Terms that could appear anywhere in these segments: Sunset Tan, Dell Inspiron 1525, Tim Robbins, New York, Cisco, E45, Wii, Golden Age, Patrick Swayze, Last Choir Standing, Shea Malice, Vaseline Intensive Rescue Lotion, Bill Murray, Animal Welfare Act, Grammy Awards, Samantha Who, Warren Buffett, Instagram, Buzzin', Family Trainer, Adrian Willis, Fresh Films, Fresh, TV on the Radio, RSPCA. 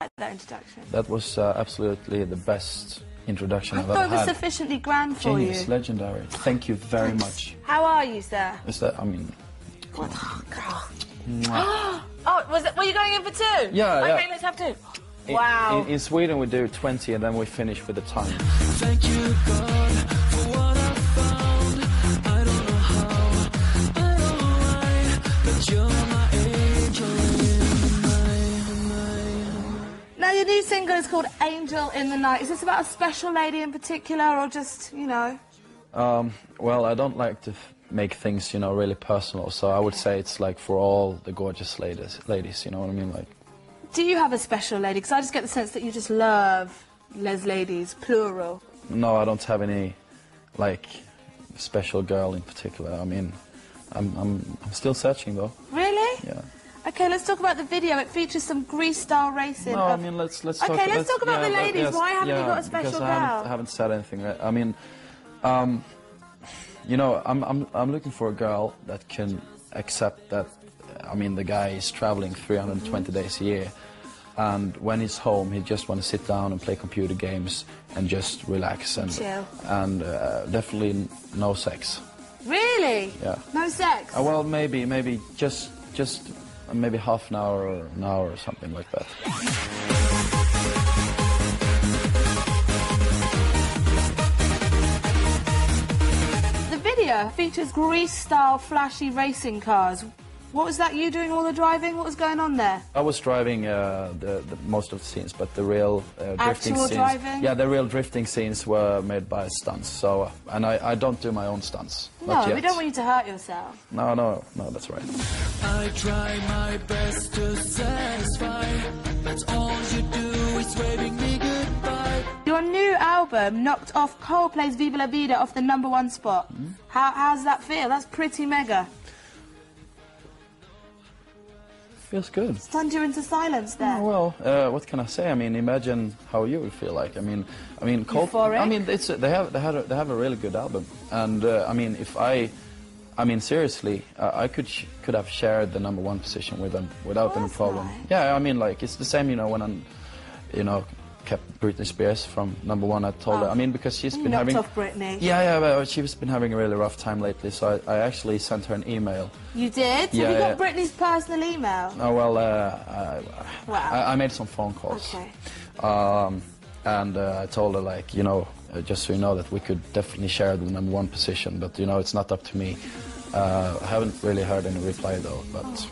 That introduction. That was absolutely the best introduction I've ever had. I thought it was sufficiently grand for you. Genius, legendary. Thank you very much. How are you, sir? Is that, I mean... What? Oh, God. Oh, was it, were you going in for two? Yeah, yeah. Okay, let's have two. Wow. In Sweden we do 20 and then we finish with the time. Thank you, God, for what I found. I don't know how, I don't mind, but you're my angel. Now, your new single is called Angel in the Night. Is this about a special lady in particular, or just, you know? Well, I don't like to make things, you know, really personal, so I would say it's, like, for all the gorgeous ladies, you know what I mean? Like. Do you have a special lady? Because I just get the sense that you just love les ladies, plural. No, I don't have any, like, special girl in particular. I mean, I'm still searching, though. Really? Yeah. Okay, let's talk about the video. It features some grease-style racing. No, I mean, let's talk about the ladies. Yes, why haven't you got a special girl? I haven't said anything. I mean, you know, I'm looking for a girl that can accept that, I mean, the guy is traveling 320 days a year, and when he's home, he just want to sit down and play computer games and just relax and chill. And definitely no sex. Really? Yeah. No sex? Well, maybe just. Maybe half an hour or an hour or something like that. The video features grease-style flashy racing cars. What was that, you doing all the driving? What was going on there? I was driving the most of the scenes, but the real drifting scenes... Actual driving? Yeah, the real drifting scenes were made by stunts, so... And I don't do my own stunts. No, we don't want you to hurt yourself. No, that's right. I try my best to satisfy, but all you do is waving me goodbye. Your new album knocked off Coldplay's Viva La Vida off the #1 spot. Mm. How's that feel? That's pretty mega. Feels good. Stunned you into silence there. Oh, well, what can I say? I mean, imagine how you would feel like. I mean, Coldplay. I mean, it's they have a really good album, and I mean, seriously, I could have shared the #1 position with them without any problem. Nice. Yeah, I mean, like it's the same, you know, when I'm, you know, kept Britney Spears from #1. I told her. I mean, because she's been having... Knocked off Britney. Yeah, but she's been having a really rough time lately, so I actually sent her an email. You did? Yeah, have you got Britney's personal email? Oh, well, I made some phone calls. Okay. And I told her, like, you know, just so you know that we could definitely share the #1 position, but, you know, it's not up to me. I haven't really heard any reply, though, but... Oh.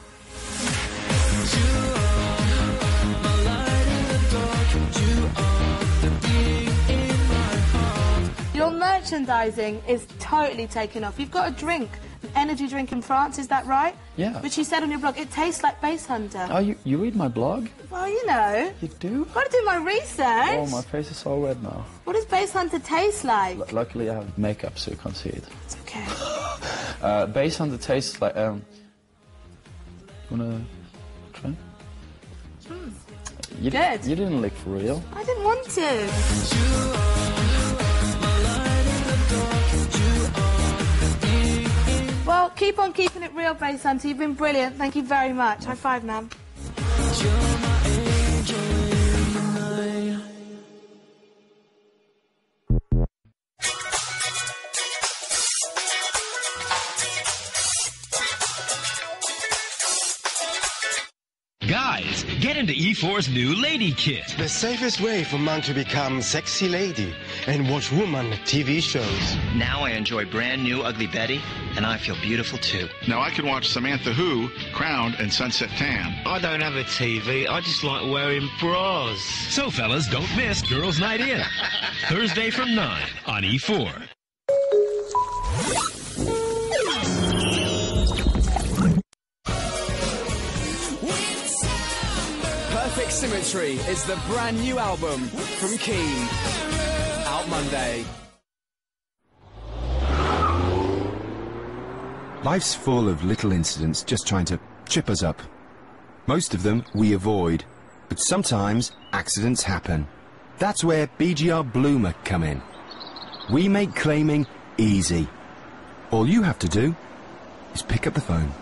Your merchandising is totally taken off. You've got a drink, an energy drink in France, is that right? Yeah. Which you said on your blog, it tastes like Basshunter. Oh, you read my blog? Well, you know. You do? I've got to do my research. Oh, my face is all red now. What does Basshunter taste like? Luckily, I have makeup so you can't see it. It's okay. Basshunter tastes like... Wanna try? Mm. Good. You didn't lick for real. I didn't want to. Well, keep on keeping it real, Basshunter. You've been brilliant. Thank you very much. High five, ma'am. Guys, get into E4's new lady kit. The safest way for man to become sexy lady and watch woman TV shows. Now I enjoy brand new Ugly Betty, and I feel beautiful too. Now I can watch Samantha Who, Crowned, and Sunset Tan. I don't have a TV, I just like wearing bras. So fellas, don't miss Girls Night In, Thursday from 9 on E4. Symmetry is the brand new album from Keen, out Monday. Life's full of little incidents just trying to trip us up. Most of them we avoid, but sometimes accidents happen. That's where BGR Bloomer come in. We make claiming easy. All you have to do is pick up the phone.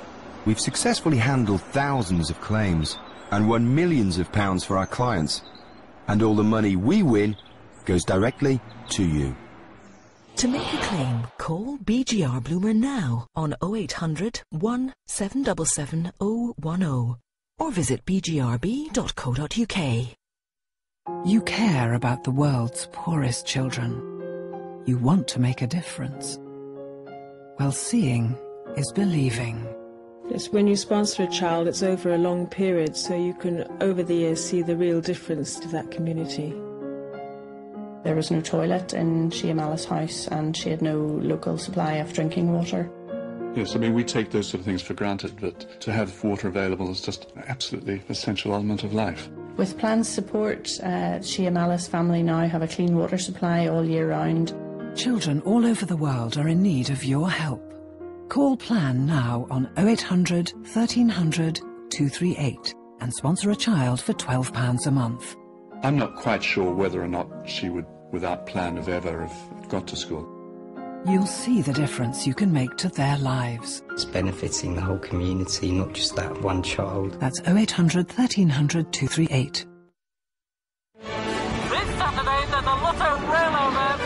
We've successfully handled thousands of claims. and won millions of pounds for our clients. And all the money we win goes directly to you. To make a claim, call BGR Bloomer now on 0800 1777 010 or visit bgrb.co.uk. You care about the world's poorest children. You want to make a difference. Well, seeing is believing. It's when you sponsor a child, it's over a long period, so you can, over the years, see the real difference to that community. There was no toilet in Shea Malice House, and she had no local supply of drinking water. Yes, I mean, we take those sort of things for granted, but to have water available is just an absolutely essential element of life. With Plan's support, Shea Malice family now have a clean water supply all year round. Children all over the world are in need of your help. Call Plan now on 0800 1300 238 and sponsor a child for £12 a month. I'm not quite sure whether or not she would, without Plan, have ever have got to school. You'll see the difference you can make to their lives. It's benefiting the whole community, not just that one child. That's 0800 1300 238. This Saturday, there's a lot of railroad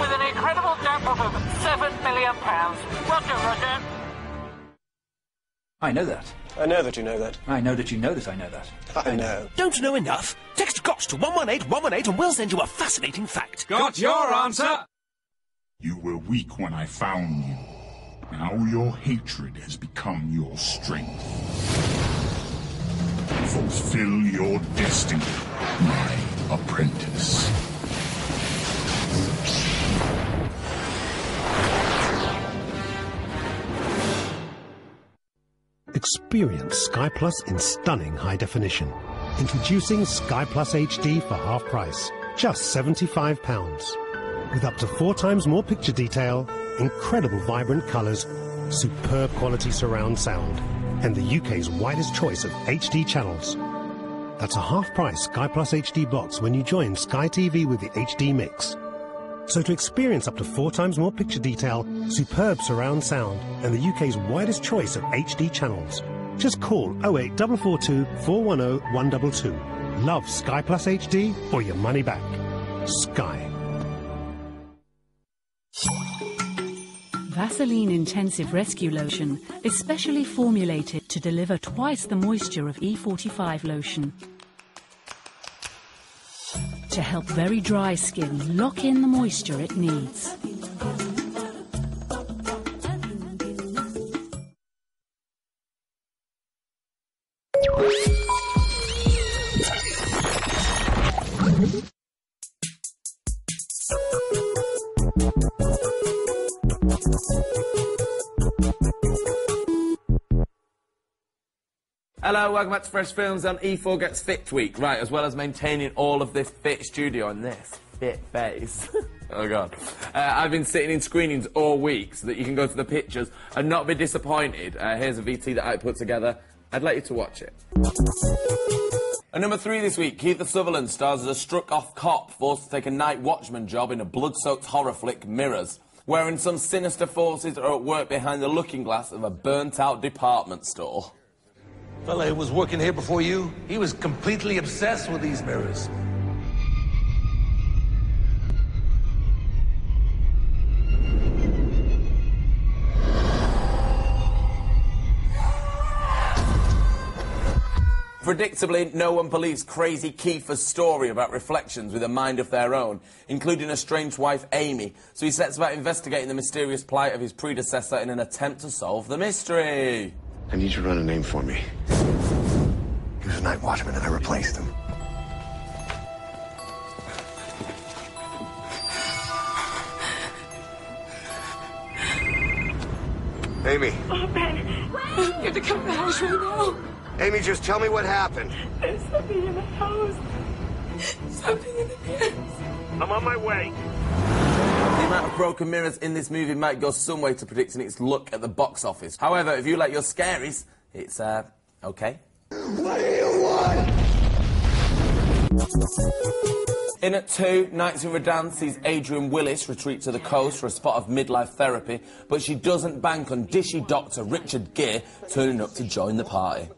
with an incredible jackpot of £7 million. Roger, roger. I know that. I know that you know that. I know that you know that I know that. I know. Don't know enough? Text GOTS to 118118 and we'll send you a fascinating fact. Got your answer? You were weak when I found you. Now your hatred has become your strength. Fulfill your destiny, my apprentice. Experience Sky Plus in stunning high definition. Introducing Sky Plus HD for half price, just £75. With up to 4 times more picture detail, incredible vibrant colours, superb quality surround sound, and the UK's widest choice of HD channels. That's a half price Sky Plus HD box when you join Sky TV with the HD mix. So to experience up to 4 times more picture detail, superb surround sound, and the UK's widest choice of HD channels, just call 08442 410 122. Love Sky Plus HD or your money back. Sky. Vaseline Intensive Rescue Lotion is specially formulated to deliver twice the moisture of E45 lotion, to help very dry skin lock in the moisture it needs. Hello, welcome back to Fresh Films on E4 Gets Fit Week. Right, as well as maintaining all of this fit studio and this fit face. Oh, God. I've been sitting in screenings all week so that you can go to the pictures and not be disappointed. Here's a VT that I put together. I'd like you to watch it. At number 3 this week, Keith of Sutherland stars as a struck-off cop forced to take a night watchman job in a blood-soaked horror flick, Mirrors, wherein some sinister forces are at work behind the looking glass of a burnt-out department store. The fella who was working here before you, he was completely obsessed with these mirrors. Predictably, no one believes crazy Kiefer's story about reflections with a mind of their own, including a strange wife, Amy, so he sets about investigating the mysterious plight of his predecessor in an attempt to solve the mystery. I need you to run a name for me. He was a night watchman and I replaced him. Amy. Oh, Ben. You have to come to the house right now. Amy, just tell me what happened. There's something in the house. Something in the mirrors. I'm on my way. The amount of broken mirrors in this movie might go some way to predicting its luck at the box office. However, if you like your scaries, it's, okay. What do you want? In at 2, Nights of a Dance sees Adrian Willis retreat to the coast for a spot of midlife therapy, but she doesn't bank on dishy doctor Richard Gere turning up to join the party.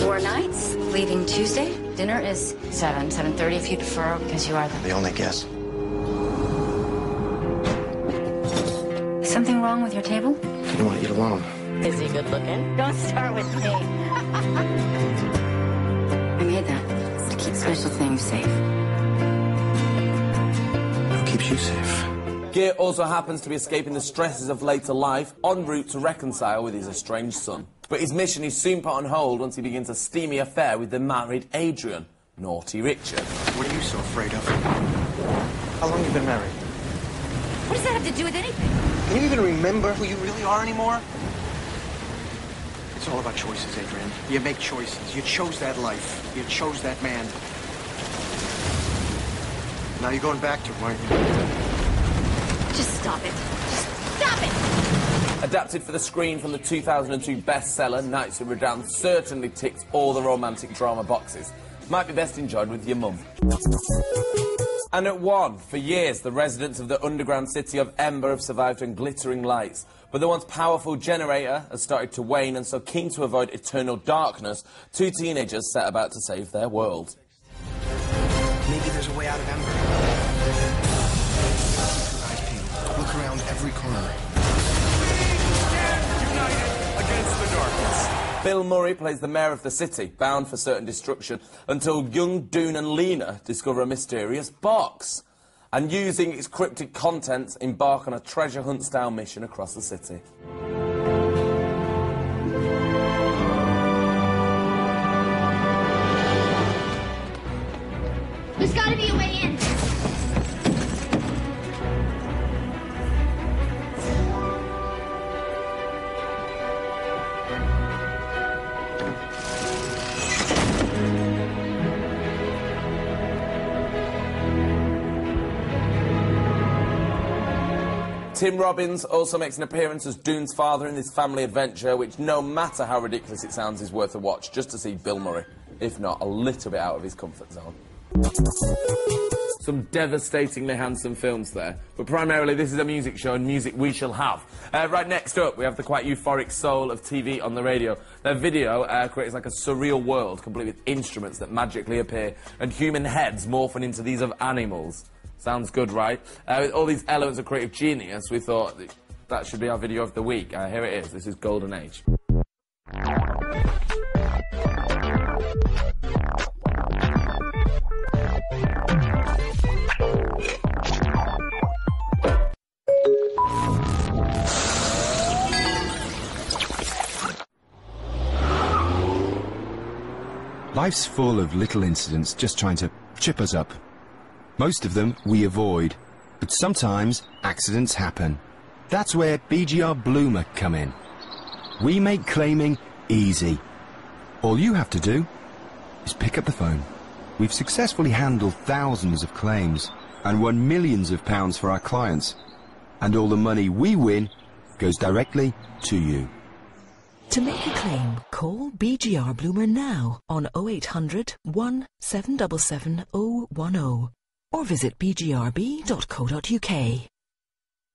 4 nights, leaving Tuesday. Dinner is 7, 7:30 if you prefer, because you are the only guest. Something wrong with your table? I don't want to eat alone. Is he good looking? Don't start with me. I made that to keep special things safe. Keeps you safe. Gere also happens to be escaping the stresses of later life, en route to reconcile with his estranged son. But his mission is soon put on hold once he begins a steamy affair with the married Adrian, naughty Richard. What are you so afraid of? How long have you been married? What does that have to do with anything? Can you even remember who you really are anymore? It's all about choices, Adrian. You make choices. You chose that life. You chose that man. Now you're going back to him, aren't you? Just stop it. Just stop it! Adapted for the screen from the 2002 bestseller, Nights of Redan certainly ticks all the romantic drama boxes. Might be best enjoyed with your mum. And at 1, for years, the residents of the underground city of Ember have survived on glittering lights. But the once powerful generator has started to wane, and so keen to avoid eternal darkness, 2 teenagers set about to save their world. Maybe there's a way out of Ember. Look around every corner. We stand united against the darkness. Bill Murray plays the mayor of the city, bound for certain destruction, until young Dune and Lena discover a mysterious box, and using its cryptic contents, embark on a treasure hunt-style mission across the city. There's gotta be a way in. Tim Robbins also makes an appearance as Dune's father in this family adventure, which, no matter how ridiculous it sounds, is worth a watch just to see Bill Murray, if not a little bit out of his comfort zone. Some devastatingly handsome films there, but primarily this is a music show, and music we shall have. Right, next up we have the quite euphoric soul of TV on the radio. Their video creates like a surreal world, complete with instruments that magically appear, and human heads morphing into these of animals. Sounds good, right? With all these elements of creative genius, we thought that should be our video of the week. Here it is, this is Golden Age. Life's full of little incidents just trying to chip us up. Most of them we avoid, but sometimes accidents happen. That's where BGR Bloomer come in. We make claiming easy. All you have to do is pick up the phone. We've successfully handled thousands of claims and won millions of pounds for our clients. And all the money we win goes directly to you. To make a claim, call BGR Bloomer now on 0800 1777 010 or visit bgrb.co.uk.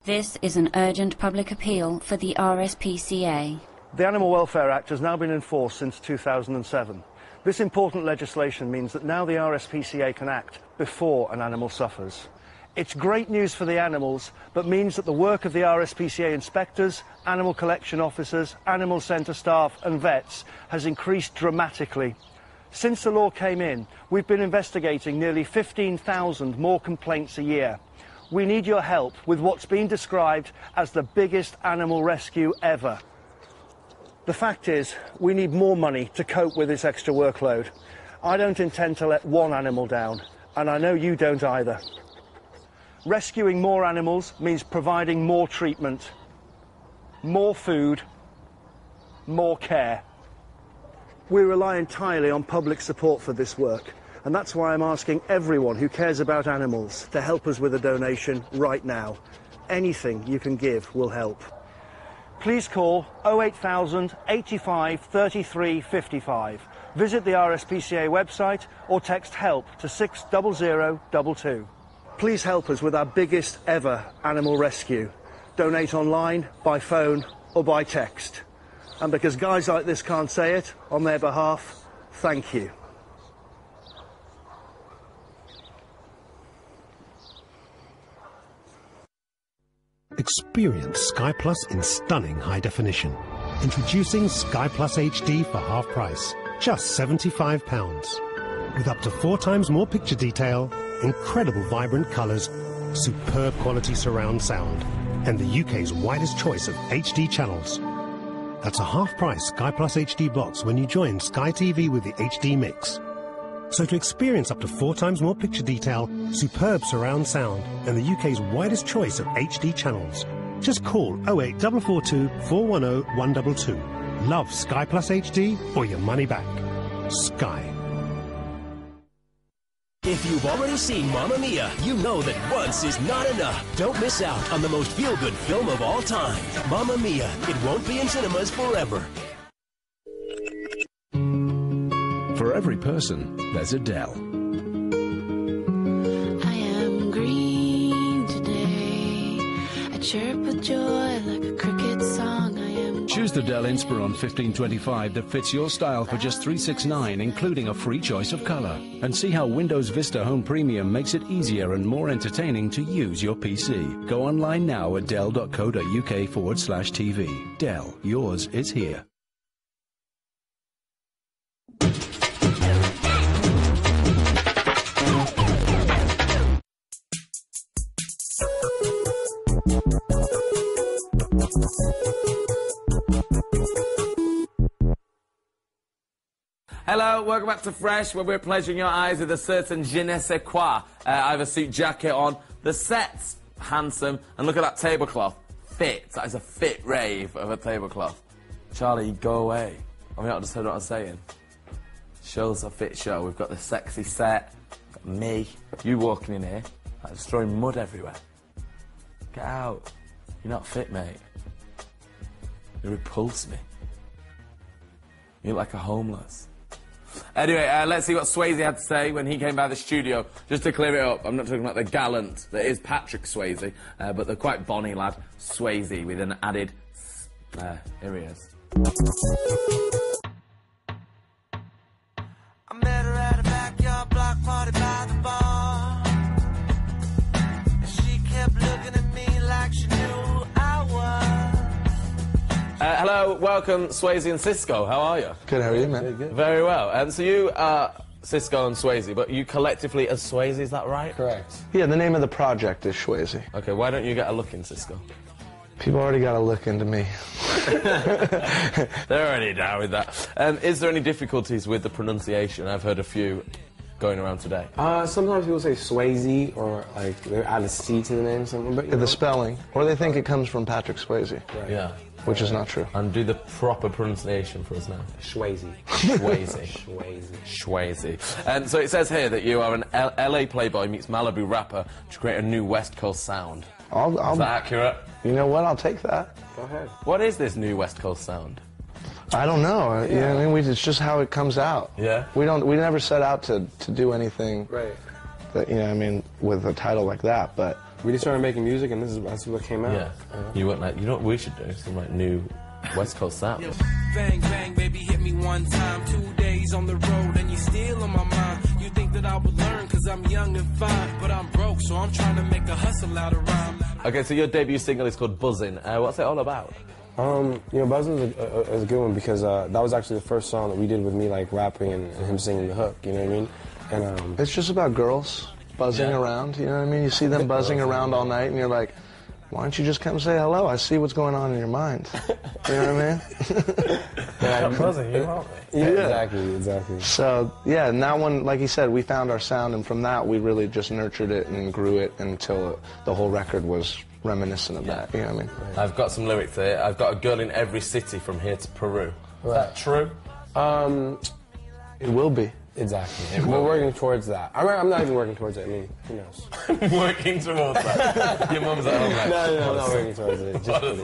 This is an urgent public appeal for the RSPCA. The Animal Welfare Act has now been in force since 2007. This important legislation means that now the RSPCA can act before an animal suffers. It's great news for the animals, but means that the work of the RSPCA inspectors, animal collection officers, animal centre staff and vets has increased dramatically. Since the law came in, we've been investigating nearly 15,000 more complaints a year. We need your help with what's been described as the biggest animal rescue ever. The fact is, we need more money to cope with this extra workload. I don't intend to let one animal down, and I know you don't either. Rescuing more animals means providing more treatment, more food, more care. We rely entirely on public support for this work, and that's why I'm asking everyone who cares about animals to help us with a donation right now. Anything you can give will help. Please call 08000 85 33 55 Visit the RSPCA website or text HELP to 60022. Please help us with our biggest ever animal rescue. Donate online, by phone or by text. And because guys like this can't say it, on their behalf, thank you. Experience Sky Plus in stunning high definition. Introducing Sky Plus HD for half price, just £75. With up to 4 times more picture detail, incredible vibrant colours, superb quality surround sound, and the UK's widest choice of HD channels. That's a half price Sky Plus HD box when you join Sky TV with the HD mix. So to experience up to 4 times more picture detail, superb surround sound, and the UK's widest choice of HD channels, just call 08442 410 122. Love Sky Plus HD or your money back. Sky. If you've already seen Mamma Mia, you know that once is not enough. Don't miss out on the most feel-good film of all time. Mamma Mia, it won't be in cinemas forever. For every person, there's Adele. I am green today. I chirp with joy like a cricket song. I am. Choose the Dell Inspiron 1525 that fits your style for just $369, including a free choice of color. And see how Windows Vista Home Premium makes it easier and more entertaining to use your PC. Go online now at dell.co.uk/TV. Dell, yours is here. Hello, welcome back to Fresh, where we're pleasuring your eyes with a certain je ne sais quoi. I have a suit jacket on. The set's handsome, and look at that tablecloth. Fit. That is a fit rave of a tablecloth. Charlie, go away. I mean, I just heard what I was saying. Show's a fit show. We've got the sexy set. Got me. You walking in here, like just throwing mud everywhere. Get out. You're not fit, mate. You repulse me. You look like a homeless. Anyway, let's see what Swayze had to say when he came by the studio. Just to clear it up, I'm not talking about the gallant that is Patrick Swayze, but the quite bonny lad, Swayze, with an added... here he is. I met her at a backyard block party by the bar. She kept looking at me like she knew I was. Hello, welcome, Swayze and Cisco. How are you? Good, how are you, man? Good. Very well. So you are Cisco and Swayze, but you collectively as Swayze, is that right? Correct. Yeah, the name of the project is Swayze. Okay, why don't you get a look in, Cisco? People already got a look into me. They're already down with that. Is there any difficulties with the pronunciation? I've heard a few going around today. Sometimes people say Swayze, or like they're add a C to the name something, but the spelling, or they think it comes from Patrick Swayze. Right. Yeah. Which is not true. And do the proper pronunciation for us now. Swayze. Swayze. Swayze. Swayze. And so it says here that you are an LA playboy meets Malibu rapper to create a new West Coast sound. Is that accurate? You know what? I'll take that. Go ahead. What is this new West Coast sound? I don't know. Yeah. You know what I mean? It's just how it comes out. Yeah. We never set out to do anything. Right. That, you know, I mean, with a title like that, but. We just started making music, and that's what came out. Yeah. You went like, you know what we should do? Some like new West Coast sound. Bang bang, baby, hit me one time. 2 days on the road, and you still on my mind. You think that I would learn because I'm young and fine, but I'm broke, so I'm trying to make a hustle out of rhyme. Okay, so your debut single is called Buzzin'. What's it all about? You know, Buzzin' is a good one because that was actually the first song that we did with me like rapping and him singing the hook. You know what I mean? And it's just about girls. Buzzing around, you know what I mean? You see them buzzing around all night, and you're like, why don't you just come say hello? I see what's going on in your mind. You know what I mean? Yeah, I'm buzzing, you want me. Yeah, exactly, exactly. So, yeah, and that one, like he said, we found our sound, and from that, we really just nurtured it and grew it until the whole record was reminiscent of that, you know what I mean? I've got some lyrics here. I've got a girl in every city from here to Peru. Right. Is that true? It will be. Exactly. We're working towards that. I'm not even working towards it. I mean, who knows? Working towards that. Your mum's at home. Like, no, I'm not working towards it. Just what is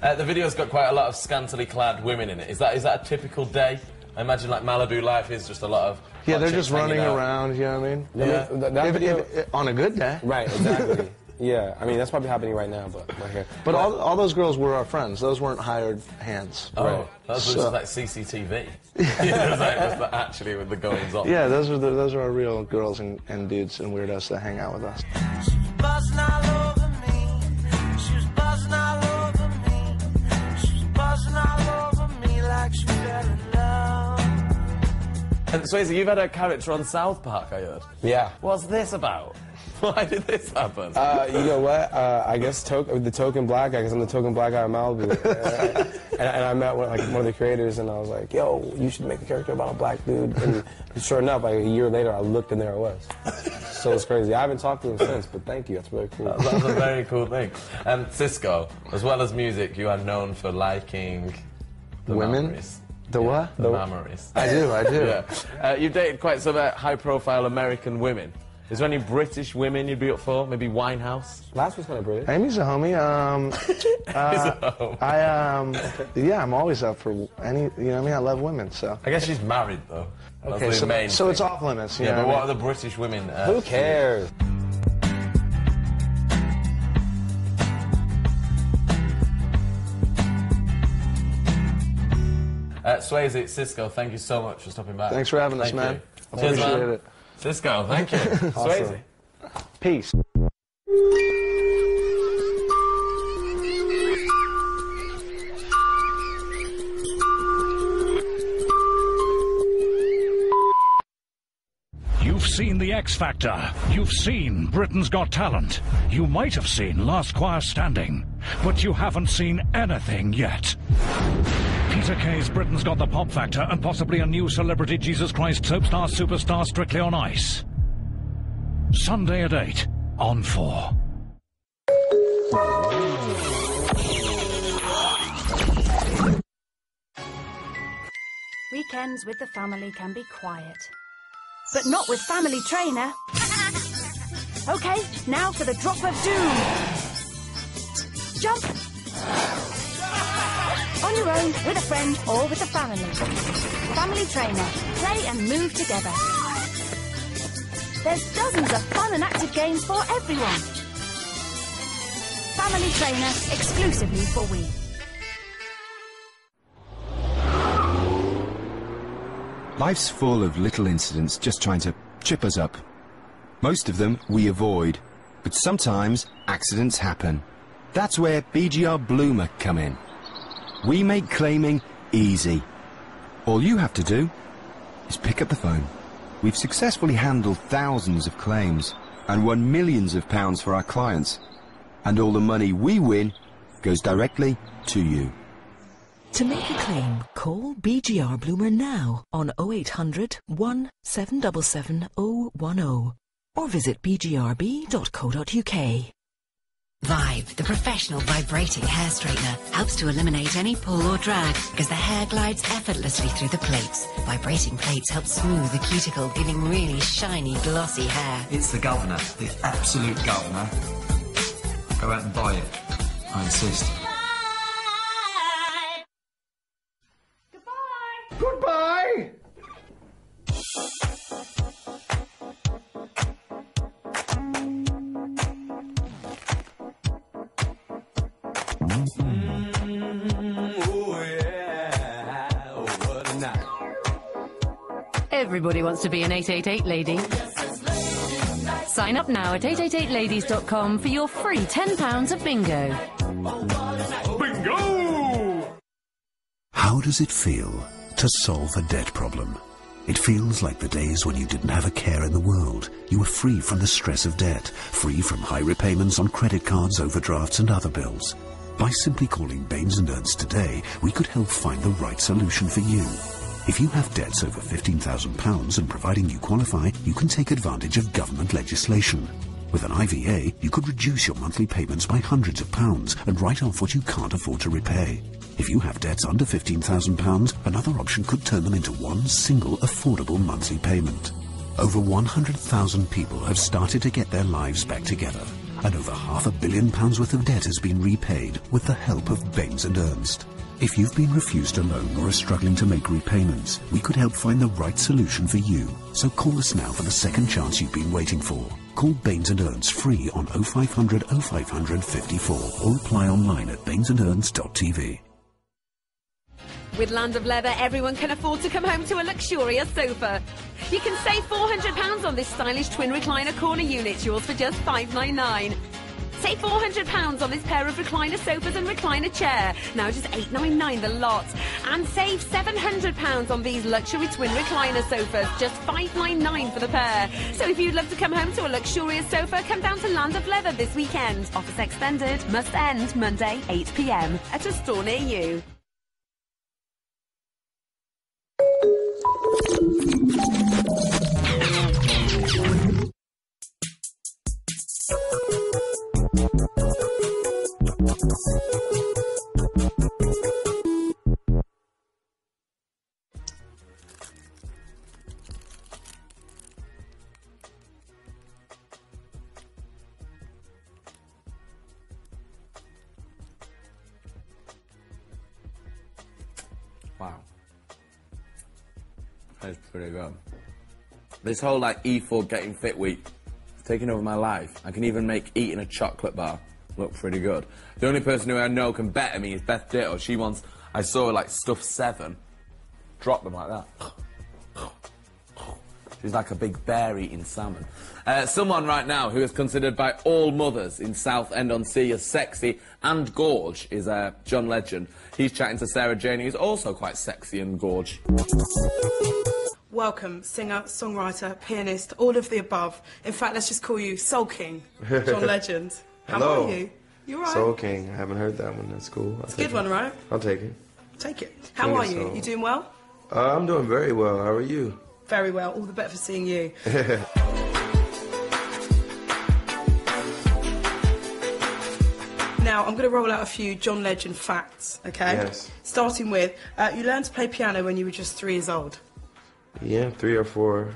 that? The video's got quite a lot of scantily clad women in it. Is that a typical day? I imagine like Malibu life is just a lot of... Yeah, they're just running around, you know what I mean? Yeah. I mean, that video, on a good day. Right, exactly. Yeah, I mean, that's probably happening right now, but right here. But all those girls were our friends. Those weren't hired hands. Oh, right. Those were just like CCTV. Yeah, it was actually with the goings on. Yeah, those are our real girls and dudes and weirdos that hang out with us. She was buzzing all over me. She was buzzing all over me. She was buzzing all over me like she fell in love. And Swayze, you've had a character on South Park, I heard. Yeah. What's this about? Why did this happen? You know what? I guess the token black guy, because I'm the token black guy in Malibu. And I met one of the creators, and I was like, yo, you should make a character about a black dude. And sure enough, like a year later, I looked, and there it was. So it's crazy. I haven't talked to him since, but thank you. That's really cool. That's a very cool thing. And Cisco, as well as music, you are known for liking the women. Memories. The what? The memories. I do. Yeah. You've dated quite some high-profile American women. Is there any British women you'd be up for? Maybe Winehouse? Last was kind of British. Amy's a homie. Yeah, I'm always up for any, you know what I mean? I love women, so. I guess she's married, though. Okay, so it's off limits, you know what I mean? What are the British women? Who cares? Swayze, Cisco, thank you so much for stopping by. Thanks for having us, man. I appreciate it. Cisco, thank you. Swayze. Peace. You've seen The X Factor. You've seen Britain's Got Talent. You might have seen Last Choir Standing, but you haven't seen anything yet. Peter Kay's Britain's Got the Pop Factor and possibly a new celebrity Jesus Christ soapstar superstar Strictly on Ice. Sunday at 8 on 4. Weekends with the family can be quiet. But not with Family Trainer. Okay, now for the drop of doom. Jump. On your own, with a friend, or with the family. Family Trainer. Play and move together. There's dozens of fun and active games for everyone. Family Trainer, exclusively for Wii. Life's full of little incidents just trying to trip us up. Most of them we avoid, but sometimes accidents happen. That's where BGR Bloomer come in. We make claiming easy. All you have to do is pick up the phone. We've successfully handled thousands of claims and won millions of pounds for our clients. And all the money we win goes directly to you. To make a claim, call BGR Bloomer now on 0800 1777 010 or visit bgrb.co.uk. Vibe, the professional vibrating hair straightener, helps to eliminate any pull or drag because the hair glides effortlessly through the plates. Vibrating plates help smooth the cuticle, giving really shiny, glossy hair. It's the governor, the absolute governor. Go out and buy it. I insist. Bye. Goodbye! Everybody wants to be an 888 lady. Sign up now at 888ladies.com for your free £10 of bingo. Bingo! How does it feel to solve a debt problem? It feels like the days when you didn't have a care in the world. You were free from the stress of debt, free from high repayments on credit cards, overdrafts and other bills. By simply calling Baines and Ernst today, we could help find the right solution for you. If you have debts over £15,000 and providing you qualify, you can take advantage of government legislation. With an IVA, you could reduce your monthly payments by hundreds of pounds and write off what you can't afford to repay. If you have debts under £15,000, another option could turn them into one single affordable monthly payment. Over 100,000 people have started to get their lives back together, and over £500 million worth of debt has been repaid with the help of Baines and Ernst. If you've been refused a loan or are struggling to make repayments, we could help find the right solution for you. So call us now for the second chance you've been waiting for. Call Baines and Ernst free on 0500 0500 54 or apply online at bainesandernst.tv. With Land of Leather, everyone can afford to come home to a luxurious sofa. You can save £400 on this stylish twin recliner corner unit, yours for just £599. Save £400 on this pair of recliner sofas and recliner chair, now just £899 the lot. And save £700 on these luxury twin recliner sofas, just £599 for the pair. So if you'd love to come home to a luxurious sofa, come down to Land of Leather this weekend. Offers extended, must end Monday 8 p.m. at a store near you. This whole like E4 getting fit week is taking over my life. I can even make eating a chocolate bar look pretty good. The only person who I know can better me is Beth Ditto. She once, I saw her like stuff 7, drop them like that. She's like a big bear eating salmon. Someone right now who is considered by all mothers in Southend-on-Sea as sexy and gorge is John Legend. He's chatting to Sarah Jane, who's also quite sexy and gorge. Welcome, singer, songwriter, pianist, all of the above. In fact, let's just call you Soul King, John Legend. How Hello. Are you? You all right? Soul King, I haven't heard that one, that's cool. It's a good one, right? I'll take it. Take it. How King are you? Soul. You doing well? I'm doing very well, how are you? Very well, all the better for seeing you. Now, I'm going to roll out a few John Legend facts, okay? Yes. Starting with, you learned to play piano when you were just 3 years old. Yeah, 3 or 4.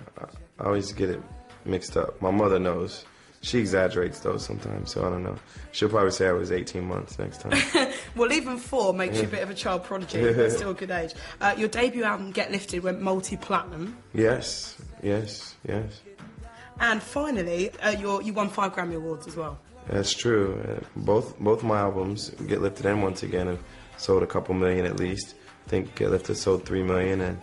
I always get it mixed up. My mother knows. She exaggerates, though, sometimes, so I don't know. She'll probably say I was 18 months next time. Well, even 4 makes you a bit of a child prodigy, but still a good age. Your debut album, Get Lifted, went multi-platinum. Yes, yes, yes. And finally, you won 5 Grammy Awards as well. That's true. Both my albums, Get Lifted and Once Again, have sold a couple million at least. I think Get Lifted sold 3 million, and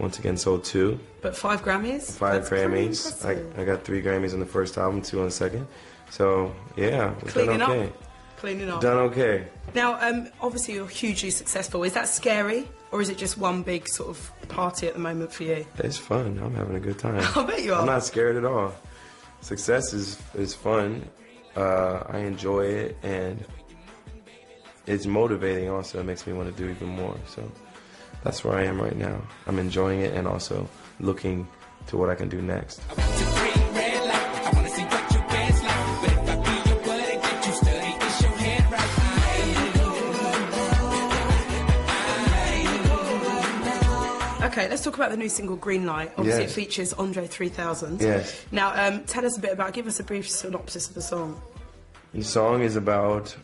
Once Again sold 2. But 5 Grammys? 5 Grammys. I got 3 Grammys on the first album, 2 on the second. So, yeah, we've done okay. Cleaning up. Done okay. Now, obviously you're hugely successful. Is that scary, or is it just one big sort of party at the moment for you? It's fun. I'm having a good time. I bet you are. I'm not scared at all. Success is fun. I enjoy it, and it's motivating also. It makes me want to do even more, so... That's where I am right now. I'm enjoying it and also looking to what I can do next. Okay, let's talk about the new single, Green Light. Obviously, yes. It features Andre 3000. Yes. Now, tell us a bit about, give us a brief synopsis of the song. The song is about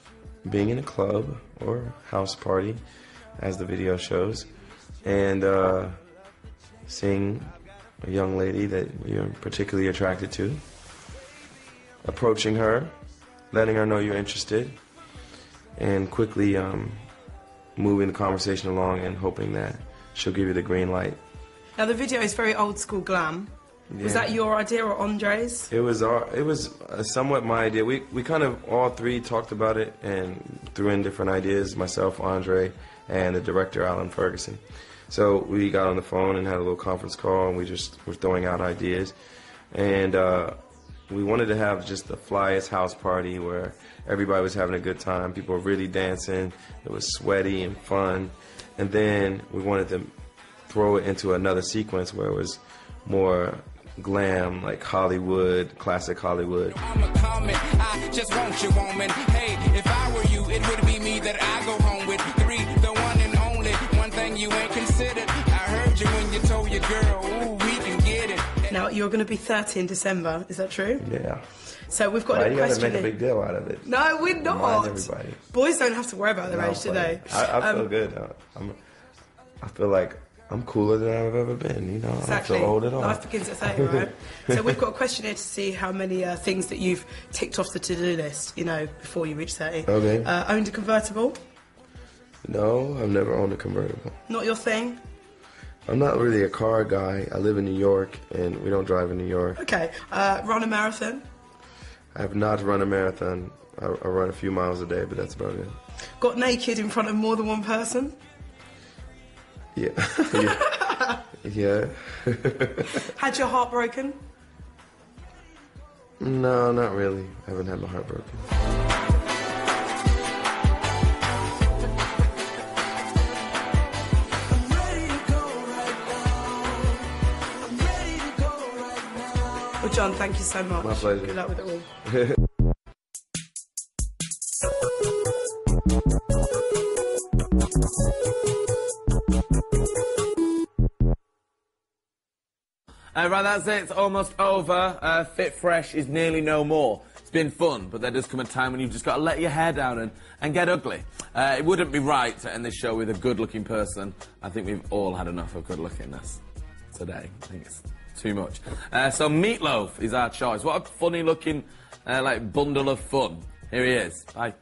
being in a club or house party, as the video shows, and seeing a young lady that you're particularly attracted to, approaching her, letting her know you're interested, and quickly moving the conversation along and hoping that she'll give you the green light. Now, the video is very old school glam. Yeah. Was that your idea or Andre's? It was somewhat my idea. We kind of all 3 talked about it and threw in different ideas, myself, Andre, and the director, Alan Ferguson. So we got on the phone and had a little conference call, and we just were throwing out ideas. And we wanted to have just the flyest house party where everybody was having a good time. People were really dancing. It was sweaty and fun. And then we wanted to throw it into another sequence where it was more glam, like Hollywood, classic Hollywood. I'm a comet, I just want your woman. Hey, if I were you, it would be me that I go home with. 3, the one and only, one thing you ain't considered. I heard you when you told your girl, ooh, we can get it. Now, you're going to be 30 in December, is that true? Yeah. So we've got a question. You got to make a big deal out of it. No, we're not. Everybody. Boys don't have to worry about their age today. I feel good. I feel like I'm cooler than I've ever been, you know. Exactly. I don't feel old at all. Life begins at 30, right? So we've got a question here to see how many things that you've ticked off the to-do list, you know, before you reach 30. Okay. Owned a convertible? No, I've never owned a convertible. Not your thing? I'm not really a car guy. I live in New York, and we don't drive in New York. Okay. Run a marathon? I have not run a marathon. I run a few miles a day, but that's about it. Got naked in front of more than one person? Yeah. Yeah. Had your heart broken? No, not really. I haven't had my heart broken. John, thank you so much. My pleasure. Good luck with it all. Right, that's it. It's almost over. Fit Fresh is nearly no more. It's been fun, but there does come a time when you've just got to let your hair down and get ugly. It wouldn't be right to end this show with a good-looking person. I think we've all had enough of good-lookingness today. I think it's too much. So Meatloaf is our choice. What a funny looking like bundle of fun. Here he is. Bye.